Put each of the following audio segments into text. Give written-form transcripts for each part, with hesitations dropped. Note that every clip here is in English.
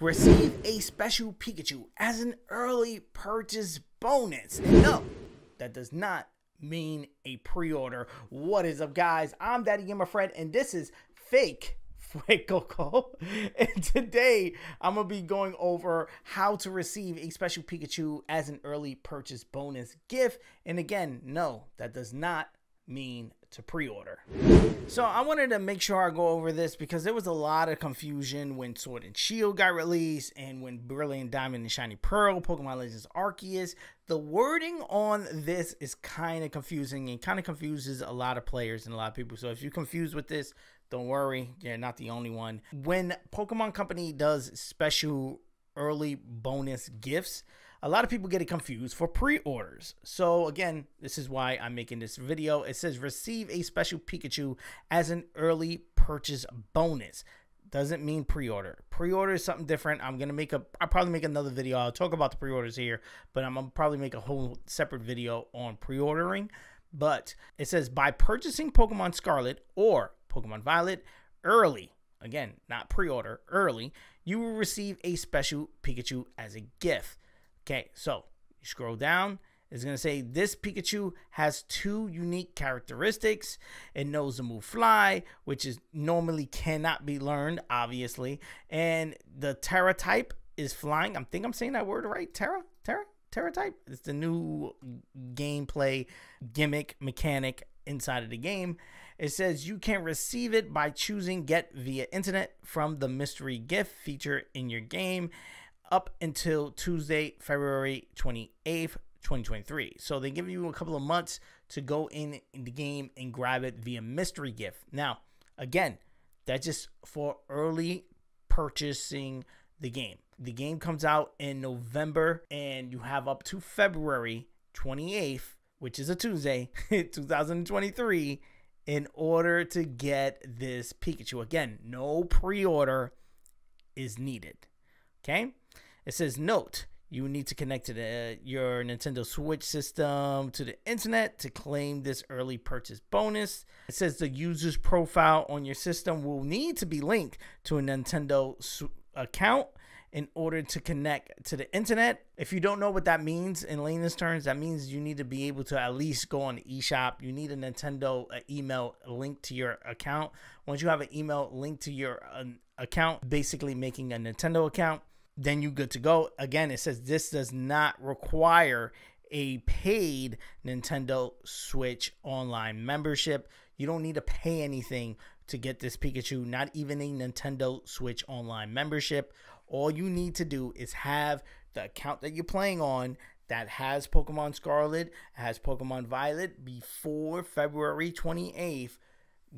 Receive a special Pikachu as an early purchase bonus. No, that does not mean a pre-order. What is up, guys? I'm DaddyGamer Fred, and this is Fake Coco. And today I'm gonna be going over how to receive a special Pikachu as an early purchase bonus gift. And again, no, that does not mean to pre-order. So I wanted to make sure I go over this because there was a lot of confusion when Sword and Shield got released and when Brilliant Diamond and Shiny Pearl, Pokemon Legends Arceus. The wording on this is kind of confusing and kind of confuses a lot of players and a lot of people. So if you're confused with this, don't worry, you're not the only one. When Pokemon Company does special early bonus gifts, a lot of people get it confused for pre-orders. So again, this is why I'm making this video. It says receive a special Pikachu as an early purchase bonus. Doesn't mean pre-order. Pre-order is something different. I'll probably make another video. I'll talk about the pre-orders here, but I'm gonna probably make a whole separate video on pre-ordering. But it says by purchasing Pokemon Scarlet or Pokemon Violet early, again, not pre-order, early, you will receive a special Pikachu as a gift. Okay, so you scroll down, it's going to say this Pikachu has two unique characteristics. It knows the move Fly, which is normally cannot be learned, obviously. And the Terra type is flying. I think I'm saying that word right. Terra type. It's the new gameplay gimmick mechanic inside of the game. It says you can receive it by choosing get via internet from the Mystery Gift feature in your game, up until Tuesday, February 28th, 2023. So they give you a couple of months to go in the game and grab it via Mystery Gift. Now, again, that's just for early purchasing the game. The game comes out in November, and you have up to February 28th, which is a Tuesday, 2023, in order to get this Pikachu. Again, no pre-order is needed. Okay, it says note, you need to connect to your Nintendo Switch system to the internet to claim this early purchase bonus. It says the user's profile on your system will need to be linked to a Nintendo account in order to connect to the internet. If you don't know what that means in layman's terms, that means you need to be able to at least go on the eShop. You need a Nintendo email linked to your account. Once you have an email linked to your account, basically making a Nintendo account, then you're good to go. Again, it says this does not require a paid Nintendo Switch online membership. You don't need to pay anything to get this Pikachu, not even a Nintendo Switch online membership. All you need to do is have the account that you're playing on that has Pokemon Scarlet, has Pokemon Violet before February 28th.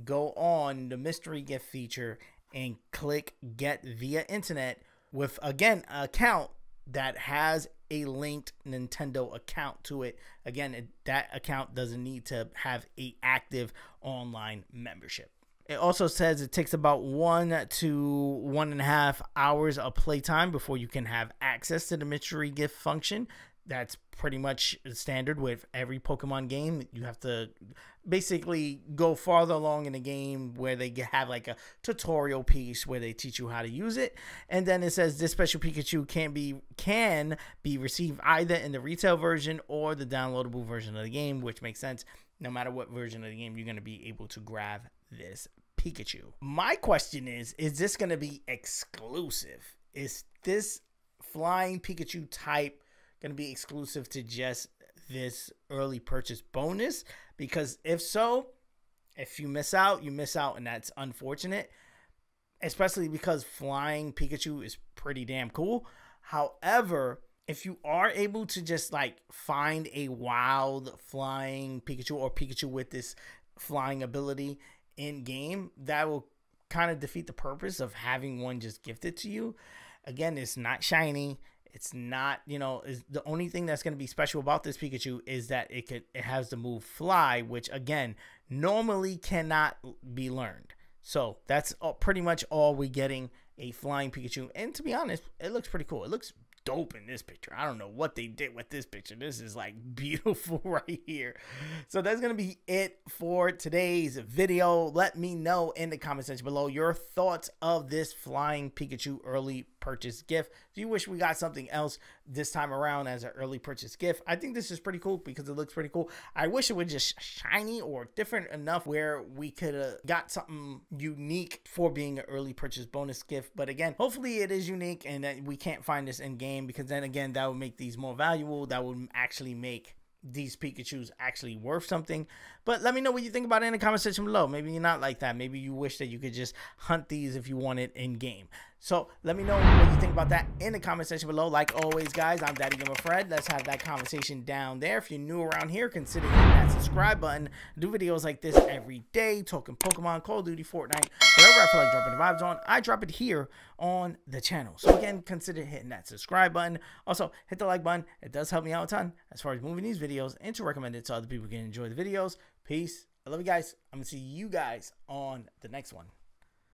Go on the Mystery Gift feature and click get via internet with, again, an account that has a linked Nintendo account to it. Again, that account doesn't need to have an active online membership. It also says it takes about 1 to 1.5 hours of playtime before you can have access to the Mystery Gift function. That's pretty much standard with every Pokemon game. You have to basically go farther along in the game where they have like a tutorial piece where they teach you how to use it. And then it says this special Pikachu can be received either in the retail version or the downloadable version of the game, which makes sense. No matter what version of the game, you're going to be able to grab this Pikachu. My question is this going to be exclusive? Is this flying Pikachu type going to be exclusive to just this early purchase bonus? Because if so, if you miss out, you miss out, and that's unfortunate, especially because flying Pikachu is pretty damn cool. However, if you are able to just like find a wild flying Pikachu or Pikachu with this flying ability in game, that will kind of defeat the purpose of having one just gifted to you. Again, it's not shiny. It's not, you know, is the only thing that's going to be special about this Pikachu is that it has the move Fly, which again normally cannot be learned. So that's all, pretty much all we're getting, a flying Pikachu. And to be honest, it looks pretty cool. It looks dope in this picture. I don't know what they did with this picture. This is like beautiful right here. So that's gonna be it for today's video. Let me know in the comment section below your thoughts of this flying Pikachu early purchase gift. If you wish we got something else this time around as an early purchase gift, I think this is pretty cool because it looks pretty cool. I wish it was just shiny or different enough where we could have got something unique for being an early purchase bonus gift. But again, hopefully it is unique and that we can't find this in game, because then again, that would make these more valuable. That would actually make these Pikachus actually worth something. But let me know what you think about it in the comment section below. Maybe you're not like that. Maybe you wish that you could just hunt these if you wanted in game. So let me know what you think about that in the comment section below. Like always, guys, I'm DaddyGamer Fred. Let's have that conversation down there. If you're new around here, consider hitting that subscribe button. I do videos like this every day, talking Pokemon, Call of Duty, Fortnite, wherever I feel like dropping the vibes on, I drop it here on the channel. So again, consider hitting that subscribe button. Also, hit the like button. It does help me out a ton as far as moving these videos and to recommend it so other people can enjoy the videos. Peace. I love you guys. I'm going to see you guys on the next one.